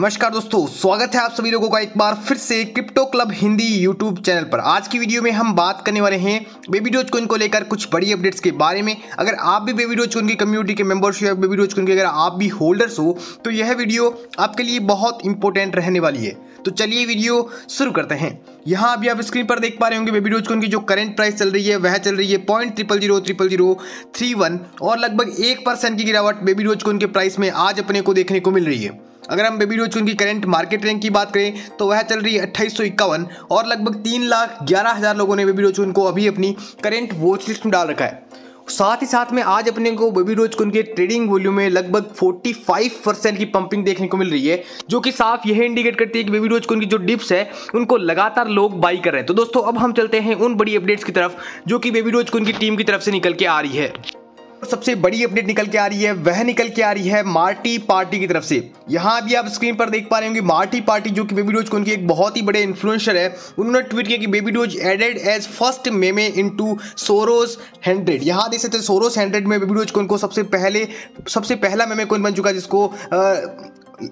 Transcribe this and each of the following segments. नमस्कार दोस्तों, स्वागत है आप सभी लोगों का एक बार फिर से crypto club Hindi YouTube channel पर। आज की वीडियो में हम बात करने वाले हैं बेबी डोजकॉइन को लेकर कुछ बड़ी अपडेट्स के बारे में। अगर आप भी बेबी डोजकॉइन की कम्युनिटी के मेंबर्स हो या बेबी डोजकॉइन के अगर आप भी होल्डर्स हो तो यह वीडियो आपके लिए बहुत इंपॉर्टेंट रहने वाली है। तो चलिए वीडियो शुरू करते हैं। यहाँ अभी आप स्क्रीन पर देख पा रहे होंगे बेबी डोजकॉइन की जो करंट प्राइस चल रही है वह चल रही है 0.000031 और लगभग 1% की गिरावट बेबी डोजकॉइन के प्राइस में आज अपने को देखने को मिल रही है। अगर हम बेबी डोजकॉइन की करंट मार्केट रैंक की बात करें तो वह चल रही है 2851 और लगभग 3,11,000 लोगों ने बेबी डोजकॉइन को अभी अपनी करंट वॉच लिस्ट में डाल रखा है। साथ ही साथ में आज अपने को बेबी डोजकॉइन के ट्रेडिंग वॉल्यूम में लगभग 45% की पंपिंग देखने को मिल रही है, जो कि साफ यह इंडिकेट करती है कि बेबी डोजकॉइन की जो डिप्स है उनको लगातार लोग बाई कर रहे हैं। तो दोस्तों अब हम चलते हैं उन बड़ी अपडेट्स की तरफ जो कि बेबी डोजकॉइन की टीम की तरफ से निकल के आ रही है। सबसे बड़ी अपडेट निकल के आ रही है वह निकल के आ रही है मार्टी पार्टी की तरफ से। यहाँ भी आप स्क्रीन पर देख पा रहे होंगे मार्टी पार्टी जो कि बेबी डोजकॉइन की एक बहुत ही बड़े इन्फ्लुएंसर है। उन्होंने ट्वीट किया कि baby doge added as first meme into Soros 100। यहाँ देख सकते सोरोस 100 में बेबी डोजकॉइन को सबसे पहला मेमे कॉइन बन चुका जिसको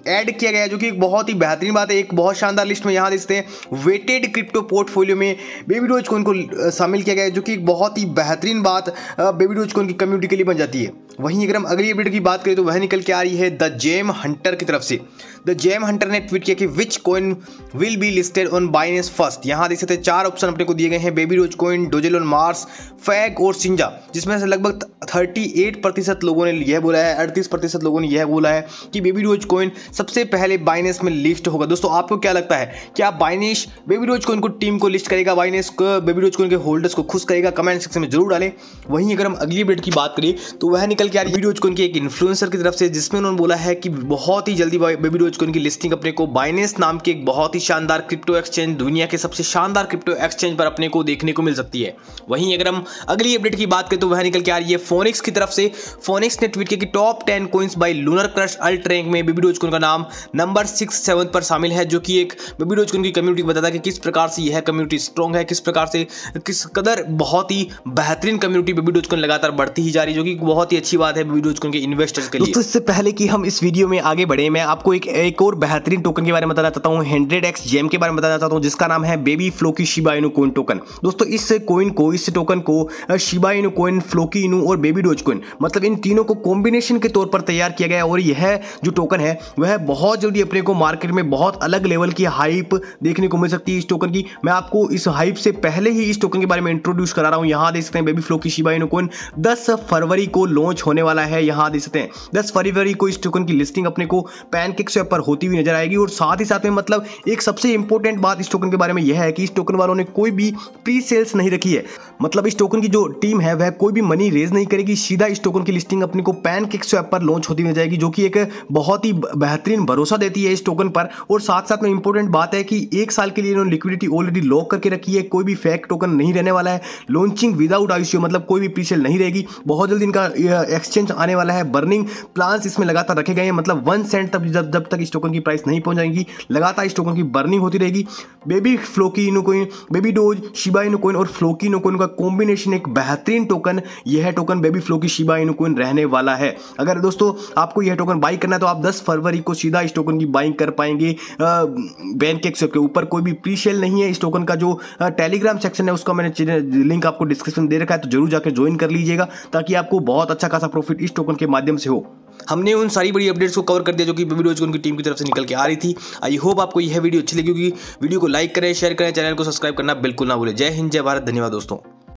ऐड किया गया, जो कि एक बहुत ही बेहतरीन बात है, एक बहुत शानदार लिस्ट में। यहाँ देखते हैं वेटेड क्रिप्टो पोर्टफोलियो में बेबी डोजकॉइन को शामिल किया गया है, जो कि एक बहुत ही बेहतरीन बात बेबी डोजकॉइन की कम्युनिटी के लिए बन जाती है। वहीं अगर हम अगली अपडेट की बात करें तो वह निकल के आ रही है द जेम हंटर की तरफ से। द जेम हंटर ने ट्वीट किया कि which coin will be listed on Binance first. यहाँ देख सकते हैं 4 ऑप्शन अपने को दिए गए हैं, Baby Dogecoin, Dogelon Mars, FEG और सिंजा, जिसमें से लगभग 38% लोगों ने यह बोला है, 38% लोगों ने यह बोला है कि बेबी डोजकॉइन सबसे पहले बाइनेंस में लिस्ट होगा। दोस्तों आपको क्या लगता है, क्या बाइनेंस बेबी डोजकॉइन को टीम को लिस्ट करेगा, बाइनेंस बेबी डोजकॉइन के होल्डर्स को खुश करेगा? कमेंट सेक्शन में जरूर डालें। वहीं अगर हम अगली अपडेट की बात करें तो वह निकल के आ रही है बेबी डोजकॉइन की एक इन्फ्लुएंसर की तरफ से, जिसमें उन्होंने बोला है कि बहुत ही जल्दी बेबी डोजकॉइन की लिस्टिंग अपने को बाइनेंस नाम के एक बहुत ही शानदार क्रिप्टो एक्सचेंज, दुनिया के सबसे शानदार क्रिप्टो एक्सचेंज पर अपने को देखने को मिल सकती है। वहीं अगर हम अगली अपडेट की बात करें तो वह निकल के आ रही है फोनिक्स की तरफ से। फोनिक्स ने ट्वीट किया कि top 10 coins by lunar crush alt rank में बेबी डोजकॉइन का नाम नंबर 6-7 पर शामिल है, जो कि एक बेबी डोजकॉइन की कम्युनिटी को बताता है कि किस प्रकार से यह कम्युनिटी स्ट्रॉन्ग है, किस प्रकार से किस कदर बहुत ही बेहतरीन कम्युनिटी बेबी डोजकॉइन लगातार बढ़ती ही जा रही है, जो कि बहुत ही अच्छी बात है बेबी डोजकॉइन के इन्वेस्टर्स के लिए। दोस्तों इससे पहले कि हम इस वीडियो में आगे बढ़े, मैं आपको एक और बेहतरीन टोकन के बारे में बताना चाहता हूँ, 100x जेम के बारे में बताना चाहता हूँ, जिसका नाम है baby Floki Shiba Inu coin token. दोस्तों इस कोइन को, इस टोकन को शिबा इनू कोइन, फ्लोकी इनू और बेबी डोजकॉइन, मतलब इन तीनों को कॉम्बिनेशन के तौर पर तैयार किया गया और यह जो टोकन है वह बहुत जल्दी अपने को मार्केट में बहुत अलग लेवल की हाइप देखने को मिल सकती है इस टोकन की। मैं आपको इस हाइप से पहले ही इस टोकन के बारे में इंट्रोड्यूस करा रहा हूं। यहां देख सकते हैं baby Floki Shiba Inu coin 10 फरवरी को लॉन्च होने वाला है। यहां देख सकते हैं 10 फरवरी को इस टोकन की लिस्टिंग अपने को पैनकेक स्वैप पर होती हुई नजर आएगी। और साथ ही साथ में मतलब एक सबसे इंपॉर्टेंट बात इस टोकन के बारे में यह है कि इस टोकन वालों ने कोई भी प्री सेल्स नहीं रखी है, मतलब इस टोकन की जो टीम है वह कोई भी मनी रेज नहीं करेगी, सीधा इस टोकन की लिस्टिंग अपने को पैनकेक स्वैप पर लॉन्च होती हुई नजर आएगी, जो कि एक बहुत ही बेहतरीन भरोसा देती है इस टोकन पर। और साथ साथ में इंपॉर्टेंट बात है कि 1 साल के लिए इन्होंने लिक्विडिटी ऑलरेडी लॉक करके रखी है, कोई भी फेक टोकन नहीं रहने वाला है, लॉन्चिंग विदाउट आईसीओ, मतलब कोई भी प्रीसेल नहीं रहेगी। बहुत जल्द इनका एक्सचेंज आने वाला है, बर्निंग प्लान्स इसमें लगातार रखे गए हैं, मतलब 1 सेंट तक जब तक इस टोकन की प्राइस नहीं पहुंच जाएगी लगातार इस टोकन की बर्निंग होती रहेगी। Baby Floki Inu coin, baby dose Shiba Inu coin और फ्लोकी इनू कोइन का कॉम्बिनेशन एक बेहतरीन टोकन, यह token baby Floki Shiba Inu coin रहने वाला है। अगर दोस्तों आपको यह टोकन बाई करना है तो आप 10 फरवरी को सीधा इस टोकन की बाइंग कर पाएंगे पैनकेक स्वैप के ऊपर, कोई भी प्री सेल नहीं है। इस टोकन का जो टेलीग्राम सेक्शन है उसका मैंने लिंक आपको डिस्क्रिप्शन में दे रखा है, तो जरूर जाकर ज्वाइन कर लीजिएगा ताकि आपको बहुत अच्छा खासा प्रॉफिट इस टोकन के माध्यम से हो। हमने उन सारी बड़ी अपडेट्स को कवर कर दिया जो कि बेबी डोजकॉइन की टीम की तरफ से निकल के आ रही थी। आई होप आपको यह वीडियो अच्छी लगी होगी। वीडियो को लाइक करें, शेयर करें, चैनल को सब्सक्राइब करना बिल्कुल ना भूलें। जय हिंद, जय भारत, धन्यवाद दोस्तों।